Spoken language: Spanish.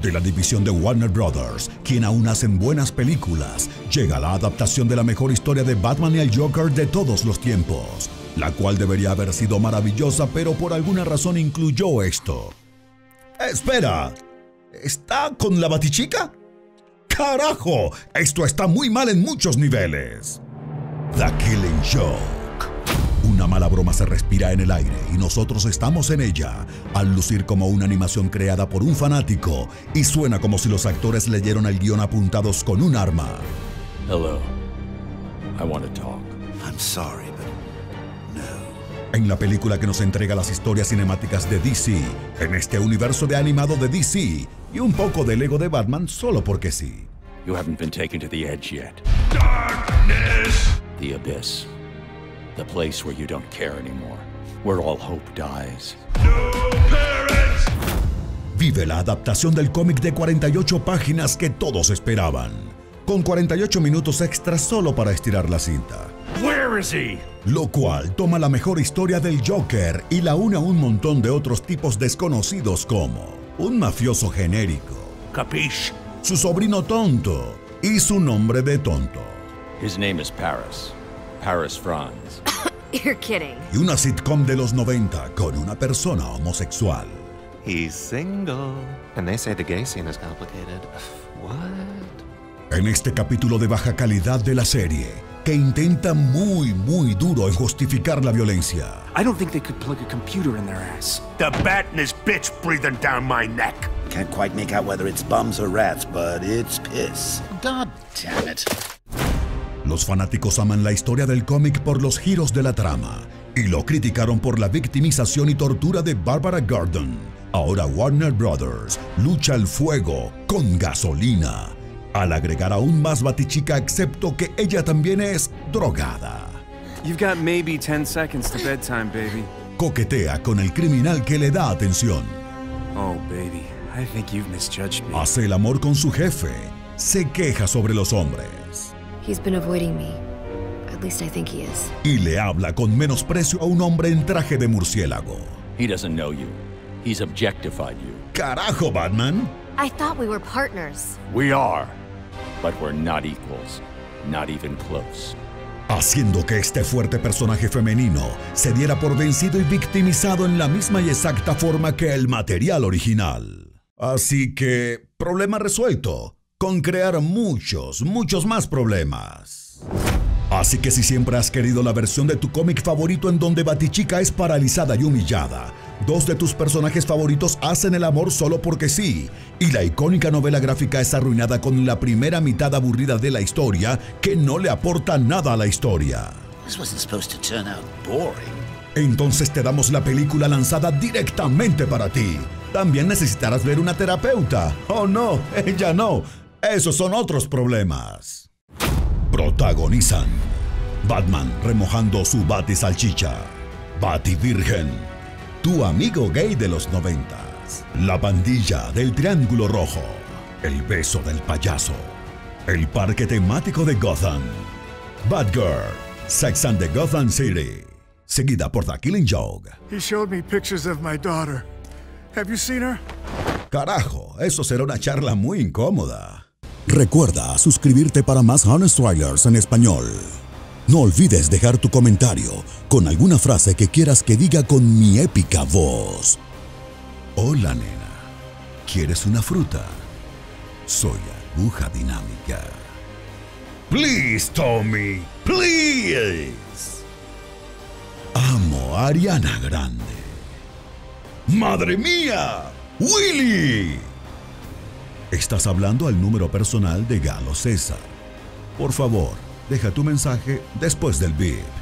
De la división de Warner Brothers, quien aún hacen buenas películas, llega la adaptación de la mejor historia de Batman y el Joker de todos los tiempos, la cual debería haber sido maravillosa, pero por alguna razón incluyó esto. ¡Espera! ¿Está con la Batichica? ¡Carajo! Esto está muy mal en muchos niveles. The Killing Joke. Una mala broma se respira en el aire y nosotros estamos en ella, al lucir como una animación creada por un fanático y suena como si los actores leyeron el guión apuntados con un arma. Hello. I want to talk. I'm sorry, but no. En la película que nos entrega las historias cinemáticas de DC, en este universo de animado de DC y un poco de Lego de Batman solo porque sí. You haven't been taken to the edge yet. Darkness. The abyss. The place where you don't care anymore, where all hope dies. No parents. Vive la adaptación del cómic de 48 páginas que todos esperaban, con 48 minutos extras solo para estirar la cinta. Where is he? Lo cual toma la mejor historia del Joker y la une a un montón de otros tipos desconocidos como un mafioso genérico, Capiche, su sobrino tonto y su nombre de tonto. His name is Paris. Paris Franz. You're kidding. Y una sitcom de los 90 con una persona homosexual. He's single. And they say the gay scene is complicated. What? En este capítulo de baja calidad de la serie, que intenta muy duro en justificar la violencia. I don't think they could plug a computer in their ass. The bat and his bitch breathing down my neck. Can't quite make out whether it's bums or rats, but it's piss. God damn it. Los fanáticos aman la historia del cómic por los giros de la trama y lo criticaron por la victimización y tortura de Barbara Gordon. Ahora Warner Brothers lucha al fuego con gasolina al agregar aún más Batichica, excepto que ella también es drogada. You've got maybe 10 seconds to bedtime, baby. Coquetea con el criminal que le da atención. Oh, baby, I think you've misjudged me. Hace el amor con su jefe, se queja sobre los hombres. He's been avoiding me. At least I think he is. Y le habla con menosprecio a un hombre en traje de murciélago. He doesn't know you. He's objectified you. Carajo, Batman. I thought we were partners. We are, but we're not equals. Not even close. Haciendo que este fuerte personaje femenino se diera por vencido y victimizado en la misma y exacta forma que el material original. Así que, problema resuelto. Con crear muchos más problemas. Así que si siempre has querido la versión de tu cómic favorito en donde Batichica es paralizada y humillada, dos de tus personajes favoritos hacen el amor solo porque sí, y la icónica novela gráfica es arruinada con la primera mitad aburrida de la historia que no le aporta nada a la historia. Entonces te damos la película lanzada directamente para ti. También necesitarás ver una terapeuta. Oh no, ella no. Esos son otros problemas. Protagonizan: Batman remojando su batisalchicha, Bativirgen, tu amigo gay de los 90s, la pandilla del Triángulo Rojo, el beso del payaso, el parque temático de Gotham, Batgirl, Sex and the Gotham City, seguida por The Killing Joke. He showed me pictures of my daughter. Have you seen her? Carajo, eso será una charla muy incómoda. Recuerda suscribirte para más Honest Trailers en español. No olvides dejar tu comentario con alguna frase que quieras que diga con mi épica voz. Hola nena, ¿quieres una fruta? Soy aguja dinámica. Please, Tommy, please. Amo a Ariana Grande. ¡Madre mía! ¡Willy! Estás hablando al número personal de Galo César. Por favor, deja tu mensaje después del beat.